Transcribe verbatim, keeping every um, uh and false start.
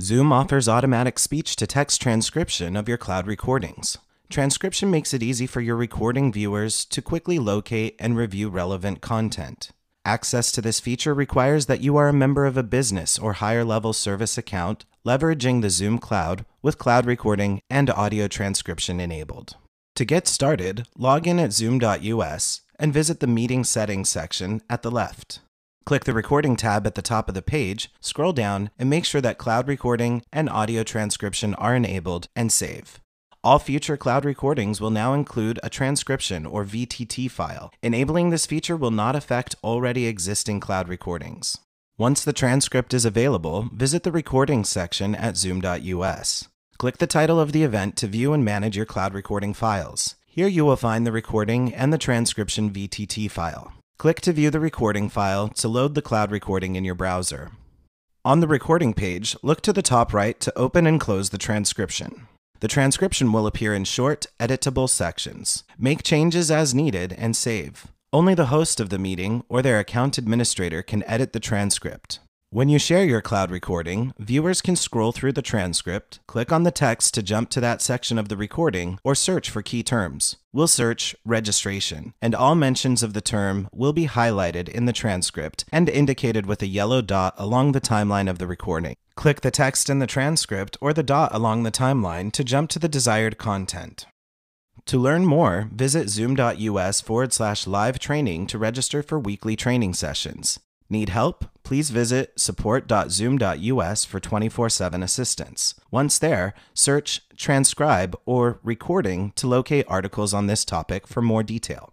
Zoom offers automatic speech-to-text transcription of your cloud recordings. Transcription makes it easy for your recording viewers to quickly locate and review relevant content. Access to this feature requires that you are a member of a business or higher-level service account, leveraging the Zoom Cloud with cloud recording and audio transcription enabled. To get started, log in at zoom dot U S and visit the Meeting Settings section at the left. Click the Recording tab at the top of the page, scroll down, and make sure that cloud recording and audio transcription are enabled, and save. All future cloud recordings will now include a transcription or V T T file. Enabling this feature will not affect already existing cloud recordings. Once the transcript is available, visit the Recordings section at zoom dot U S. Click the title of the event to view and manage your cloud recording files. Here you will find the recording and the transcription V T T file. Click to view the recording file to load the cloud recording in your browser. On the recording page, look to the top right to open and close the transcription. The transcription will appear in short, editable sections. Make changes as needed and save. Only the host of the meeting or their account administrator can edit the transcript. When you share your cloud recording, viewers can scroll through the transcript, click on the text to jump to that section of the recording, or search for key terms. We'll search registration, and all mentions of the term will be highlighted in the transcript and indicated with a yellow dot along the timeline of the recording. Click the text in the transcript or the dot along the timeline to jump to the desired content. To learn more, visit zoom dot U S forward slash live training to register for weekly training sessions. Need help? Please visit support dot zoom dot U S for twenty-four seven assistance. Once there, search transcribe or recording to locate articles on this topic for more detail.